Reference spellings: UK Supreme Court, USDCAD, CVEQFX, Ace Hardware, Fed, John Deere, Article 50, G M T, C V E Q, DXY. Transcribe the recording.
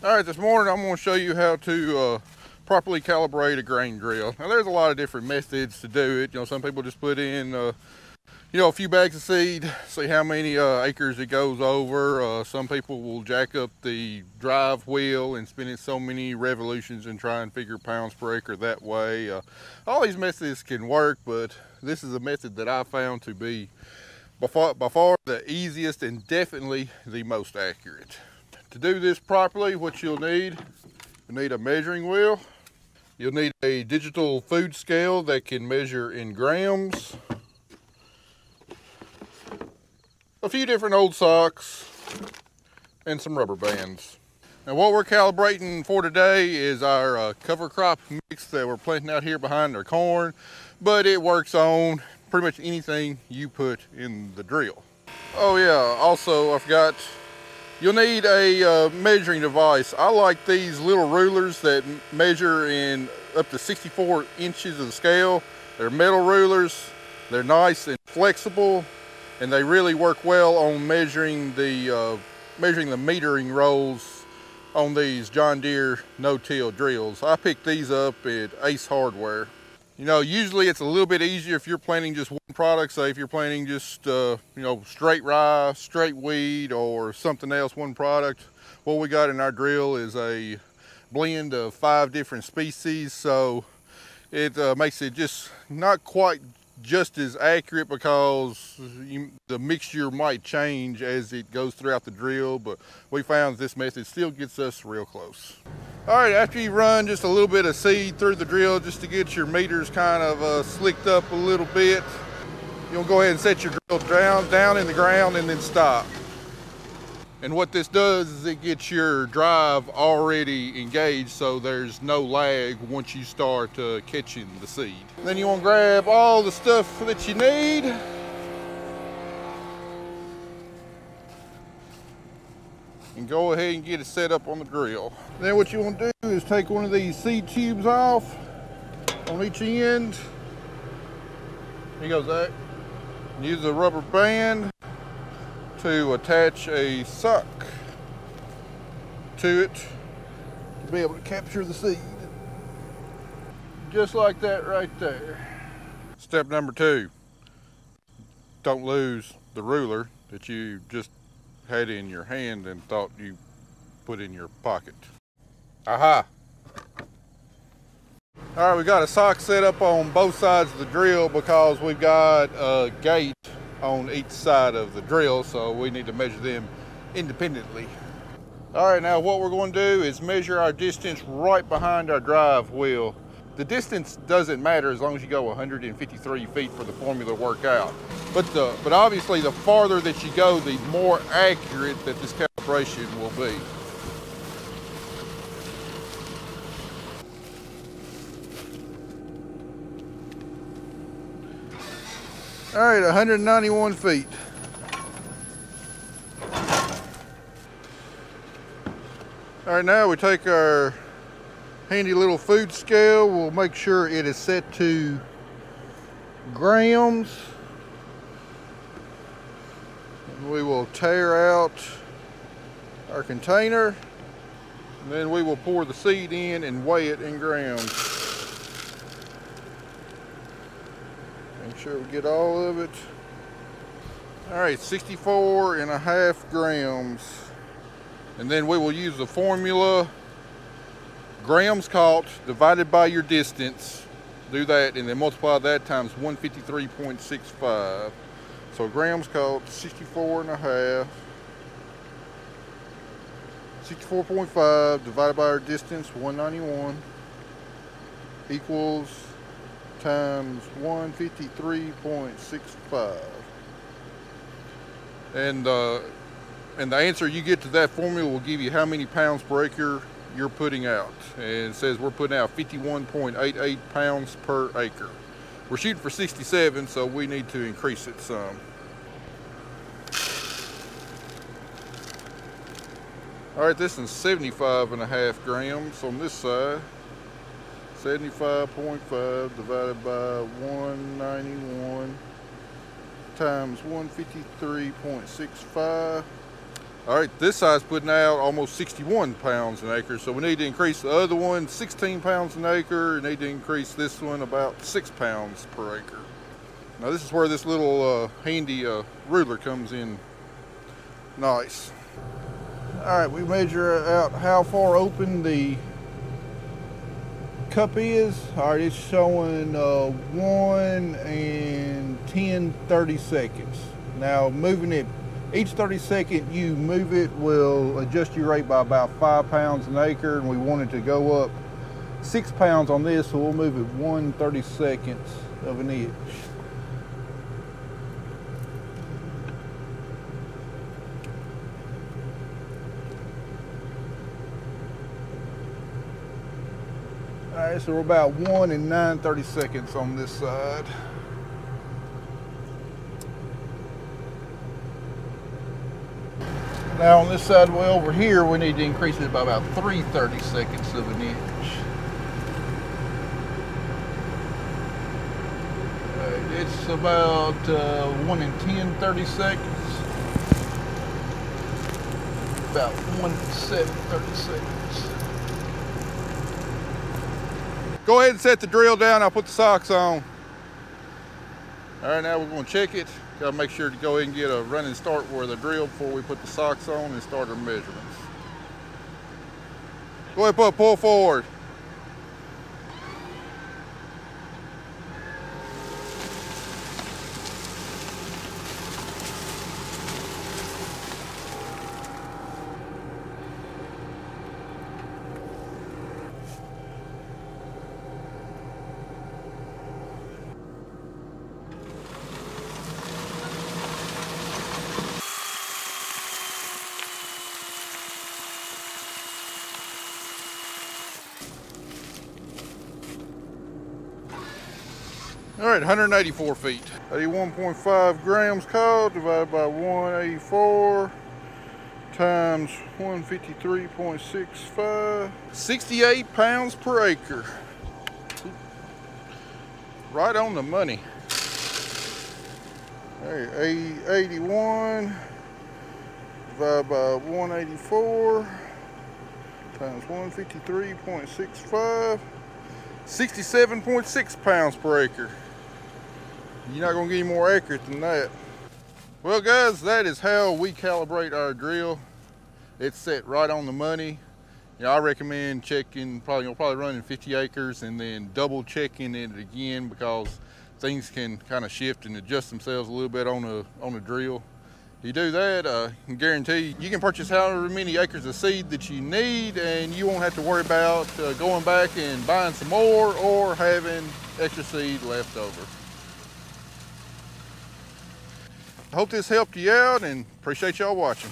All right, this morning I'm going to show you how to properly calibrate a grain drill. Now there's a lot of different methods to do it. You know, some people just put in, you know, a few bags of seed, see how many acres it goes over. Some people will jack up the drive wheel and spin it so many revolutions and try and figure pounds per acre that way. All these methods can work, but this is a method that I found to be by far the easiest and definitely the most accurate. To do this properly, what you'll need a measuring wheel. You'll need a digital food scale that can measure in grams. A few different old socks and some rubber bands. Now what we're calibrating for today is our cover crop mix that we're planting out here behind our corn, but it works on pretty much anything you put in the drill. Oh yeah, also I forgot, you'll need a measuring device. I like these little rulers that measure in up to 64 inches of the scale. They're metal rulers, they're nice and flexible, and they really work well on measuring the metering rolls on these John Deere no-till drills. I picked these up at Ace Hardware. You know, usually it's a little bit easier if you're planting just one product. Say if you're planting just, you know, straight rye, straight wheat, or something else, one product. What we got in our drill is a blend of 5 different species, so it makes it just not quite just as accurate because the mixture might change as it goes throughout the drill, but we found this method still gets us real close. All right, after you run just a little bit of seed through the drill just to get your meters kind of slicked up a little bit, you'll go ahead and set your drill down in the ground and then stop. And what this does is it gets your drive already engaged, so there's no lag once you start catching the seed. Then you want to grab all the stuff that you need. And go ahead and get it set up on the drill. Then what you want to do is take one of these seed tubes off on each end. Here you go, Zach. Use a rubber band to attach a sock to it to be able to capture the seed. Just like that right there. Step number 2, don't lose the ruler that you just had in your hand and thought you put in your pocket. Aha! All right, we got a sock set up on both sides of the drill because we've got a gate on each side of the drill, so we need to measure them independently. All right, now what we're going to do is measure our distance right behind our drive wheel. The distance doesn't matter as long as you go 153 feet for the formula to work out. But obviously the farther that you go, the more accurate that this calibration will be. All right, 191 feet. All right, now we take our handy little food scale. We'll make sure it is set to grams. And we will tear out our container. And then we will pour the seed in and weigh it in grams. Make sure we get all of it. All right, 64.5 grams. And then we will use the formula, grams caught divided by your distance. Do that and then multiply that times 153.65. So grams caught, 64.5 divided by our distance, 191 equals times 153.65, and the answer you get to that formula will give you how many pounds per acre you're putting out. And it says we're putting out 51.88 pounds per acre. We're shooting for 67, so we need to increase it some. All right, this is 75.5 grams on this side. 75.5 divided by 191 times 153.65. All right, this side's putting out almost 61 pounds an acre, so we need to increase the other one 16 pounds an acre, and need to increase this one about 6 pounds per acre. Now this is where this little handy ruler comes in nice. All right, we measure out how far open the cup is. All right, it's showing 1 and 10 30 seconds. Now moving it, each 30 second you move it will adjust your rate by about 5 pounds an acre, and we want it to go up 6 pounds on this, so we'll move it 1/32 of an inch. All right, so we're about 1 and 9/32 on this side. Now on this side, well, over here, we need to increase it by about 3/32 of an inch. Right, it's about 1 and 10/32. About 1 and 7/32. Go ahead and set the drill down. I'll put the socks on. All right, now we're going to check it. Got to make sure to go ahead and get a running start with the drill before we put the socks on and start our measurements. Go ahead, pull forward. All right, 184 feet. 81.5 grams cod divided by 184 times 153.65. 68 pounds per acre. Right on the money. All right, 81 divided by 184 times 153.65. 67.6 pounds per acre. You're not gonna get any more accurate than that. Well guys, that is how we calibrate our drill. It's set right on the money. Yeah, I recommend checking, you'll probably run in 50 acres and then double checking it again, because things can kind of shift and adjust themselves a little bit on a drill. You do that, I guarantee you can purchase however many acres of seed that you need, and you won't have to worry about going back and buying some more or having extra seed left over. I hope this helped you out and appreciate y'all watching.